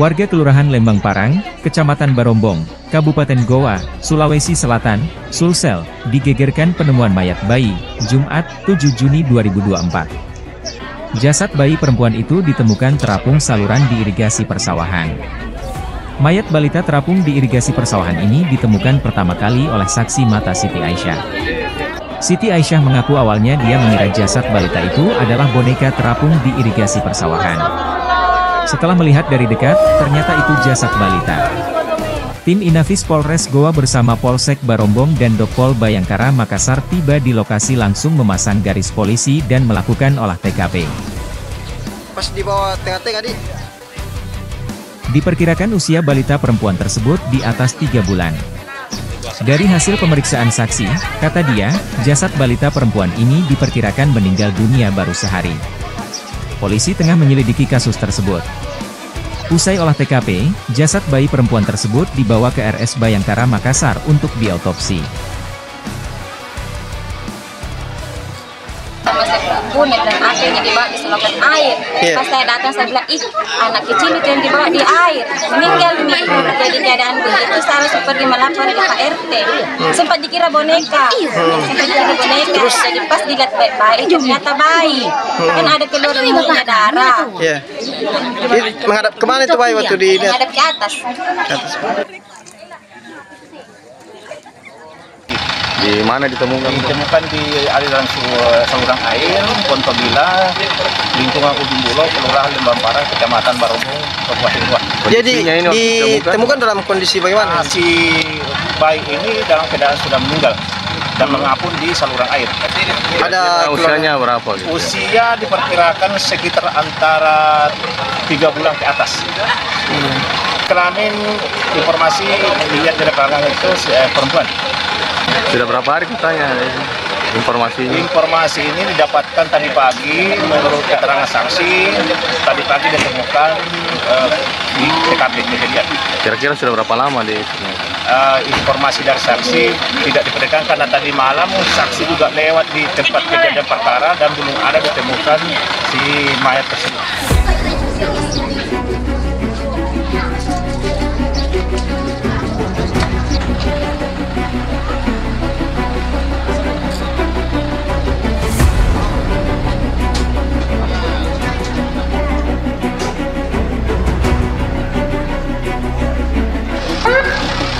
Warga Kelurahan Lembang Parang, Kecamatan Barombong, Kabupaten Gowa, Sulawesi Selatan, Sulsel, digegerkan penemuan mayat bayi, Jumat, 7 Juni 2024. Jasad bayi perempuan itu ditemukan terapung saluran di irigasi persawahan. Mayat balita terapung di irigasi persawahan ini ditemukan pertama kali oleh saksi mata Siti Aisyah. Siti Aisyah mengaku awalnya dia mengira jasad balita itu adalah boneka terapung di irigasi persawahan. Setelah melihat dari dekat, ternyata itu jasad balita. Tim Inafis Polres Gowa bersama Polsek Barombong dan Dokpol Bhayangkara Makassar tiba di lokasi langsung memasang garis polisi dan melakukan olah TKP. Pas dibawa TKP tadi. Diperkirakan usia balita perempuan tersebut di atas 3 bulan. Dari hasil pemeriksaan saksi, kata dia, jasad balita perempuan ini diperkirakan meninggal dunia baru sehari. Polisi tengah menyelidiki kasus tersebut. Usai olah TKP, jasad bayi perempuan tersebut dibawa ke RS Bhayangkara Makassar untuk diautopsi. Kunyit dan akhirnya dibawa diselokan air. Pas saya datang saya bilang, ih anak kecil itu yang dibawa di air, meninggal nih. Jadi keadaan begitu saya seperti melapor ke Pak RT. Sempat dikira boneka, Terus jadi pas dilihat baik-baik, ternyata bayi. Kan ada keluar minyak darah. Menghadap kemana itu bayi waktu di? Menghadap ke atas. Di mana ditemukan? Ditemukan di aliran saluran air Bontobila, lingkungan Ujung Buloh, Kelurahan Lembang Parang, Kecamatan Barombong, Kabupaten Gowa. Jadi ditemukan dalam kondisi bagaimana? Si bayi ini dalam keadaan sudah meninggal dan mengapung di saluran air. Ada usianya berapa? Gitu? Usia diperkirakan sekitar antara 3 bulan ke atas. Kelamin informasi dilihat dari kalangan itu perempuan. Sudah berapa hari katanya informasinya? Informasi ini didapatkan tadi pagi menurut keterangan saksi. Tadi pagi ditemukan di TKP kejadian. Kira-kira sudah berapa lama di? Informasi dari saksi tidak diberikan karena tadi malam saksi juga lewat di tempat kejadian perkara dan belum ada ditemukan si mayat tersebut.